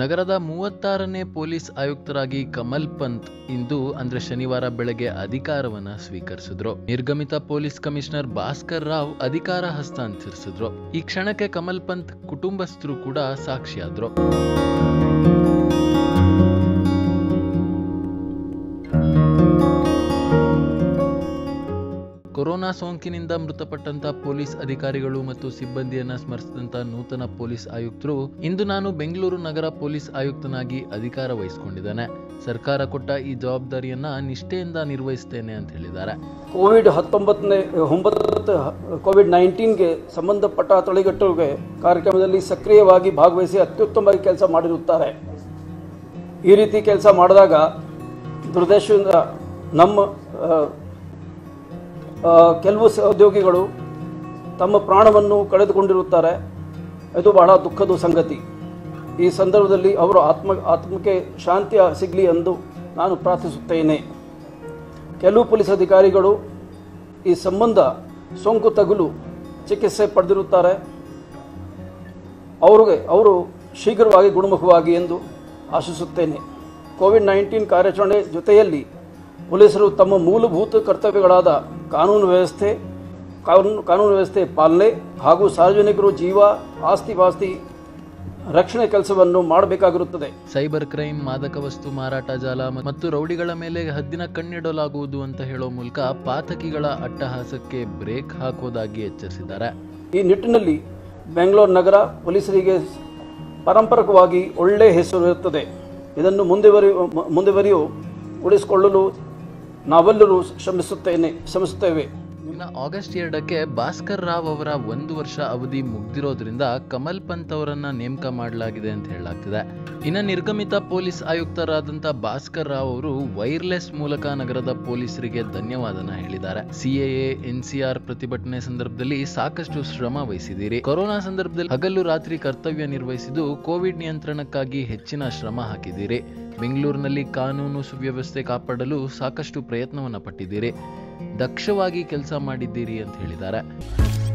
ನಗರದ 36ನೇ ಪೊಲೀಸ್ ಆಯುಕ್ತರಾಗಿ ಕಮಲ್ ಪಂತ್ ಇಂದು ಅಂದ್ರೆ ಶನಿವಾರ ಬೆಳಗ್ಗೆ ಅಧಿಕಾರವನ್ನ ಸ್ವೀಕರಿಸಿದ್ರು. ನಿರ್ಗಮಿತ ಪೊಲೀಸ್ ಕಮಿಷನರ್ ಭಾಸ್ಕರ್ ರಾವ್ ಅಧಿಕಾರ ಹಸ್ತಾಂತರಿಸಿದ್ರು. ಈ ಕ್ಷಣಕ್ಕೆ ಕಮಲ್ ಪಂತ್ ಕುಟುಂಬಸ್ಥರು ಕೂಡ ಸಾಕ್ಷಿಯಾದ್ರು. ಕೊರೋನಾ ಸೋಂಕಿನಿಂದ ಮೃತಪಟ್ಟಂತ ಪೊಲೀಸ್ ಅಧಿಕಾರಿಗಳು ಮತ್ತು ಸಿಬ್ಬಂದಿಯನ್ನ ಸ್ಮರಿಸಿದಂತ ನೂತನ ಪೊಲೀಸ್ ಆಯುಕ್ತರು ಇಂದು ನಾನು ಬೆಂಗಳೂರು ನಗರ ಪೊಲೀಸ್ ಆಯುಕ್ತನಾಗಿ ಅಧಿಕಾರ ವಹಿಸಿಕೊಂಡಿದ್ದೇನೆ. ಸರ್ಕಾರ ಕೊಟ್ಟ ಈ ಜವಾಬ್ದಾರಿಯನ್ನ ನಿಷ್ಠೆಯಿಂದ ನಿರ್ವಹಿಸುತ್ತೇನೆ ಅಂತ ಹೇಳಿದ್ದಾರೆ. ಕೋವಿಡ್-19ಗೆ ಸಂಬಂಧಪಟ್ಟ ತಡೆಗಟ್ಟುವಿಕೆ ಕಾರ್ಯಕ್ರಮದಲ್ಲಿ ಸಕ್ರಿಯವಾಗಿ ಭಾಗವಹಿಸಿ ಅತ್ಯುತ್ತಮವಾಗಿ ಕೆಲಸ ಮಾಡಿರುತ್ತಾರೆ. ಈ ರೀತಿ ಕೆಲಸ ಮಾಡಿದಾಗ ದುರ್ದೇಶದಿಂದ ನಮ್ಮ ಕೆಲವು ಸಹೋದ್ಯೋಗಿಗಳು ತಮ್ಮ ಪ್ರಾಣವನ್ನು ಕಳೆದುಕೊಂಡಿರುತ್ತಾರೆ. ಇದು ಬಹಳ ದುಃಖದ ಸಂಗತಿ. ಈ ಸಂದರ್ಭದಲ್ಲಿ ಅವರು ಆತ್ಮಕ್ಕೆ ಶಾಂತಿ ಸಿಗಲಿ ಎಂದು ನಾನು ಪ್ರಾರ್ಥಿಸುತ್ತೇನೆ. ಕೆಲವು ಪೊಲೀಸ್ ಅಧಿಕಾರಿಗಳು ಈ ಸಂಬಂಧ ಸೋಂಕು ತಗುಲು ಚಿಕಿತ್ಸೆ ಪಡೆದಿರುತ್ತಾರೆ. ಅವರು ಶೀಘ್ರವಾಗಿ ಗುಣಮುಖವಾಗಿ ಎಂದು ಆಶಿಸುತ್ತೇನೆ. ಕೋವಿಡ್-19 ಕಾರ್ಯಾಚರಣೆ ಜೊತೆಯಲ್ಲಿ ಪೊಲೀಸರು ತಮ್ಮ ಮೂಲಭೂತ ಕರ್ತವ್ಯಗಳಾದ ಕಾನೂನು ವ್ಯವಸ್ಥೆ ಪಾಲನೆ ಹಾಗೂ ಸಾರ್ವಜನಿಕರು ಜೀವ ಆಸ್ತಿಪಾಸ್ತಿ ರಕ್ಷಣೆ ಕೆಲಸವನ್ನು ಮಾಡಬೇಕಾಗಿರುತ್ತದೆ. ಸೈಬರ್ ಕ್ರೈಮ್, ಮಾದಕ ವಸ್ತು ಮಾರಾಟ ಜಾಲ ಮತ್ತು ರೌಡಿಗಳ ಮೇಲೆ ಹದ್ದಿನ ಕಣ್ಣಿಡಲಾಗುವುದು ಅಂತ ಹೇಳೋ ಮೂಲಕ ಪಾತಕಿಗಳ ಅಟ್ಟಹಾಸಕ್ಕೆ ಬ್ರೇಕ್ ಹಾಕೋದಾಗಿ ಎಚ್ಚರಿಸಿದ್ದಾರೆ. ಈ ನಿಟ್ಟಿನಲ್ಲಿ ಬೆಂಗಳೂರು ನಗರ ಪೊಲೀಸರಿಗೆ ಪಾರಂಪರಿಕವಾಗಿ ಒಳ್ಳೆಯ ಹೆಸರು ಇರುತ್ತದೆ. ಇದನ್ನು ಮುಂದುವರಿಯು ಉಳಿಸಿಕೊಳ್ಳಲು ನಾವೆಲ್ಲರೂ ಶ್ರಮಿಸುತ್ತೇವೆ. ಇನ್ನು ಆಗಸ್ಟ್ 2ಕ್ಕೆ ಭಾಸ್ಕರ್ ರಾವ್ ಅವರ 1 ವರ್ಷ ಅವಧಿ ಮುಗ್ದಿರೋದ್ರಿಂದ ಕಮಲ್ ಪಂತ್ ಅವರನ್ನ ನೇಮಕ ಮಾಡಲಾಗಿದೆ ಅಂತ ಹೇಳಲಾಗ್ತಿದೆ. ಇನ್ನು ನಿರ್ಗಮಿತ ಪೊಲೀಸ್ ಆಯುಕ್ತರಾದಂಥ ಭಾಸ್ಕರ್ ರಾವ್ ಅವರು ವೈರ್ಲೆಸ್ ಮೂಲಕ ನಗರದ ಪೊಲೀಸರಿಗೆ ಧನ್ಯವಾದನ ಹೇಳಿದ್ದಾರೆ. CAA NCR ಪ್ರತಿಭಟನೆ ಸಂದರ್ಭದಲ್ಲಿ ಸಾಕಷ್ಟು ಶ್ರಮ ವಹಿಸಿದ್ದೀರಿ. ಕೊರೋನಾ ಸಂದರ್ಭದಲ್ಲಿ ಹಗಲು ರಾತ್ರಿ ಕರ್ತವ್ಯ ನಿರ್ವಹಿಸಿದ್ದು ಕೋವಿಡ್ ನಿಯಂತ್ರಣಕ್ಕಾಗಿ ಹೆಚ್ಚಿನ ಶ್ರಮ ಹಾಕಿದ್ದೀರಿ. ಬೆಂಗಳೂರಿನಲ್ಲಿ ಕಾನೂನು ಸುವ್ಯವಸ್ಥೆ ಕಾಪಾಡಲು ಸಾಕಷ್ಟು ಪ್ರಯತ್ನವನ್ನು ಪಟ್ಟಿದ್ದೀರಿ. ದಕ್ಷವಾಗಿ ಕೆಲಸ ಮಾಡಿದ್ದೀರಿ ಅಂತ ಹೇಳಿದ್ದಾರೆ.